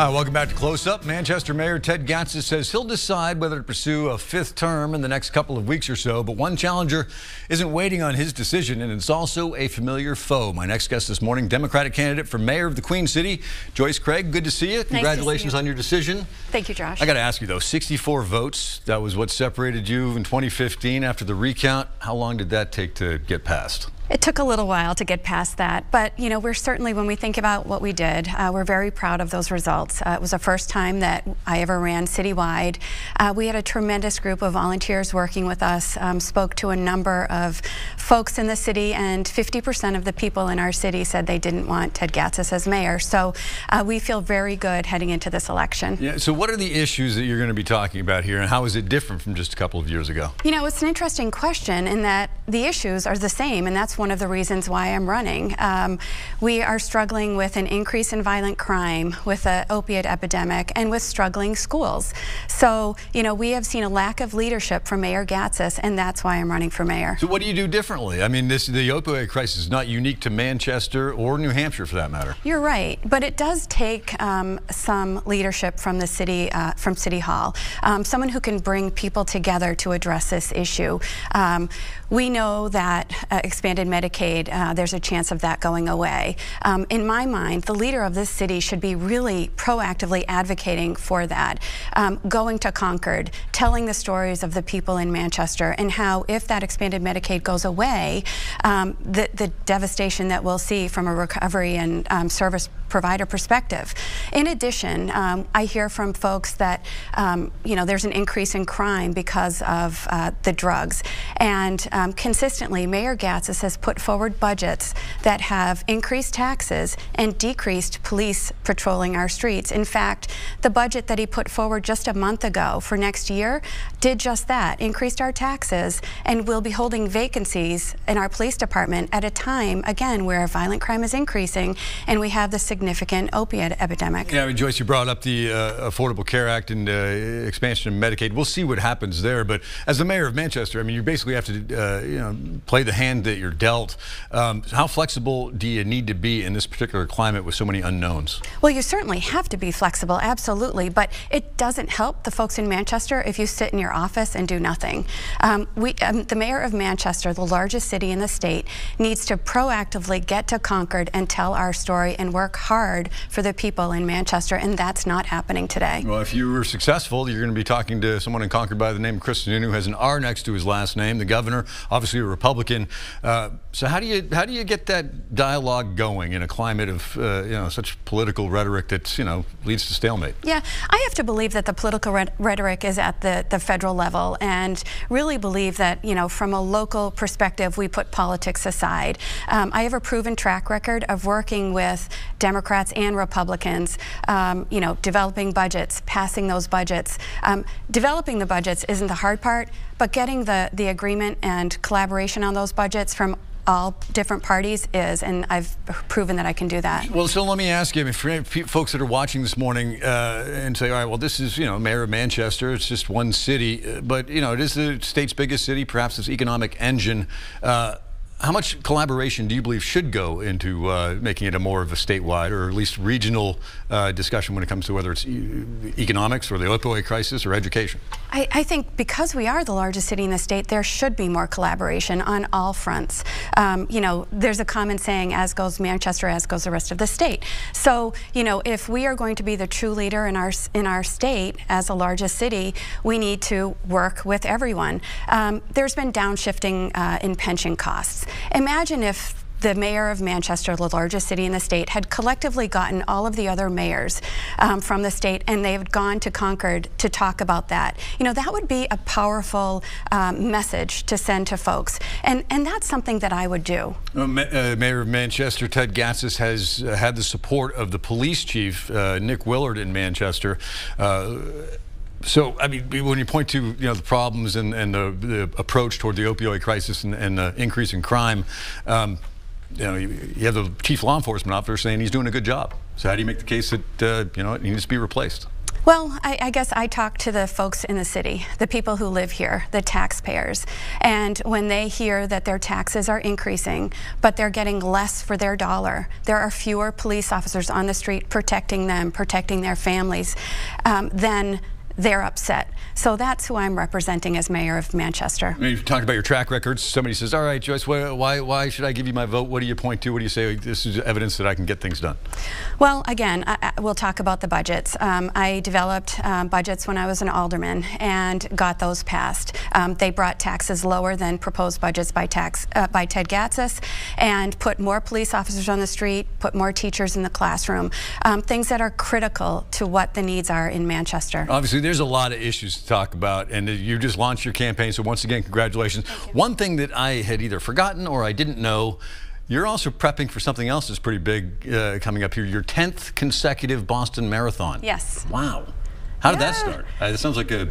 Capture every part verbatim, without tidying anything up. All right, welcome back to Close Up. Manchester Mayor Ted Gatsas says he'll decide whether to pursue a fifth term in the next couple of weeks or so, but one challenger isn't waiting on his decision, and it's also a familiar foe. My next guest this morning, Democratic candidate for mayor of the Queen City, Joyce Craig. Good to see you. Nice Congratulations to see you. on your decision. Thank you, Josh. I got to ask you, though, sixty-four votes, that was what separated you in twenty fifteen after the recount. How long did that take to get past? It took a little while to get past that, but you know, we're certainly, when we think about what we did, uh, we're very proud of those results. Uh, it was the first time that I ever ran citywide. Uh, we had a tremendous group of volunteers working with us, um, spoke to a number of folks in the city, and fifty percent of the people in our city said they didn't want Ted Gatsas as mayor. So uh, we feel very good heading into this election. Yeah, so what are the issues that you're going to be talking about here, and how is it different from just a couple of years ago? You know, it's an interesting question in that the issues are the same, and that's one of the reasons why I'm running. Um, we are struggling with an increase in violent crime, with an opiate epidemic, and with struggling schools. So, you know, we have seen a lack of leadership from Mayor Gatsas, and that's why I'm running for mayor. So what do you do differently? I mean, this, the opioid crisis is not unique to Manchester or New Hampshire, for that matter. You're right, but it does take um, some leadership from the city, uh, from City Hall, um, someone who can bring people together to address this issue. Um, we know that uh, expanded Medicaid, uh, there's a chance of that going away. Um, in my mind, the leader of this city should be really proactively advocating for that, um, going to Concord, telling the stories of the people in Manchester and how, if that expanded Medicaid goes away, um, the, the devastation that we'll see from a recovery and um, service provider perspective. In addition, um, I hear from folks that, um, you know, there's an increase in crime because of uh, the drugs. And um, consistently, Mayor Gatsas has put forward budgets that have increased taxes and decreased police patrolling our streets. In fact, the budget that he put forward just a month ago for next year did just that, increased our taxes, and we'll be holding vacancies in our police department at a time, again, where violent crime is increasing and we have the significant opiate epidemic. Yeah, I mean, Joyce, you brought up the uh, Affordable Care Act and uh, expansion of Medicaid. We'll see what happens there, but as the mayor of Manchester, I mean, you basically have to uh, you know, play the hand that you're dealt. Um, how flexible do you need to be in this particular climate with so many unknowns? Well, you certainly have to be flexible, absolutely, but it doesn't help the folks in Manchester if you sit in your office and do nothing. Um, we, um, the mayor of Manchester, the largest city in the state, needs to proactively get to Concord and tell our story and work hard for the people in Manchester, and that's not happening today. Well, if you were successful, you're going to be talking to someone in Concord by the name of Chris Sununu, who has an R next to his last name, the governor, obviously a Republican. Uh, So how do you how do you get that dialogue going in a climate of uh, you know, such political rhetoric that's, you know, leads to stalemate? Yeah, I have to believe that the political rhetoric is at the the federal level, and really believe that, you know, from a local perspective we put politics aside. Um, I have a proven track record of working with Democrats and Republicans, um, you know, developing budgets, passing those budgets. Um, developing the budgets isn't the hard part, but getting the the agreement and collaboration on those budgets from all different parties is, and I've proven that I can do that. Well, so let me ask you, I mean, for folks that are watching this morning uh, and say, all right, well, this is, you know, mayor of Manchester, it's just one city, but, you know, it is the state's biggest city, perhaps its economic engine. Uh, how much collaboration do you believe should go into uh, making it a more of a statewide or at least regional uh, discussion when it comes to whether it's e economics or the opioid crisis or education? I, I think because we are the largest city in the state, there should be more collaboration on all fronts. Um, you know, there's a common saying, as goes Manchester, as goes the rest of the state. So, you know, if we are going to be the true leader in our, in our state as the largest city, we need to work with everyone. Um, there's been downshifting uh, in pension costs. Imagine if the mayor of Manchester, the largest city in the state, had collectively gotten all of the other mayors um, from the state, and they had gone to Concord to talk about that. You know, that would be a powerful um, message to send to folks, and and that's something that I would do. Well, Ma uh, Mayor of Manchester Ted Gatsas has uh, had the support of the police chief uh, Nick Willard in Manchester. Uh, So, I mean, when you point to, you know, the problems and, and the, the approach toward the opioid crisis and, and the increase in crime, um, you know, you, you have the chief law enforcement officer saying he's doing a good job. So how do you make the case that, uh, you know, it needs to be replaced? Well, I, I guess I talk to the folks in the city, the people who live here, the taxpayers. And when they hear that their taxes are increasing, but they're getting less for their dollar, there are fewer police officers on the street protecting them, protecting their families, um, then they're upset. So that's who I'm representing as mayor of Manchester. You talked about your track records. Somebody says, all right, Joyce, why, why, why should I give you my vote? What do you point to? What do you say? This is evidence that I can get things done. Well, again, I, I, we'll talk about the budgets. Um, I developed um, budgets when I was an alderman and got those passed. Um, they brought taxes lower than proposed budgets by, tax, uh, by Ted Gatsas, and put more police officers on the street, put more teachers in the classroom, um, things that are critical to what the needs are in Manchester. Obviously, there's a lot of issues to talk about, and you just launched your campaign, so once again, congratulations. One thing that I had either forgotten or I didn't know, you're also prepping for something else that's pretty big uh, coming up here, your tenth consecutive Boston Marathon. Yes. Wow. How did yeah. that start? Uh, it sounds like a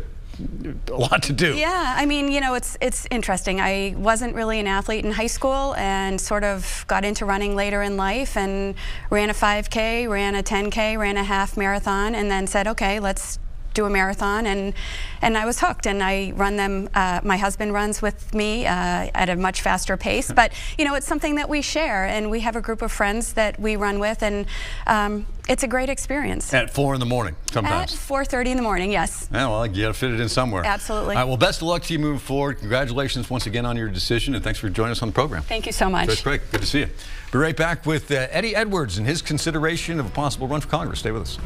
a lot to do. Yeah, I mean, you know, it's it's interesting. I wasn't really an athlete in high school and sort of got into running later in life and ran a five K, ran a ten K, ran a half marathon, and then said, okay, let's do a marathon, and and I was hooked, and I run them. Uh, my husband runs with me uh, at a much faster pace, but you know, it's something that we share, and we have a group of friends that we run with, and um, it's a great experience. At four in the morning, sometimes. At four thirty in the morning, yes. Yeah, well, you gotta fit it in somewhere. Absolutely. All right, well, best of luck to you moving forward. Congratulations once again on your decision, and thanks for joining us on the program. Thank you so much. Joyce Craig, good to see you. Be right back with uh, Eddie Edwards and his consideration of a possible run for Congress. Stay with us.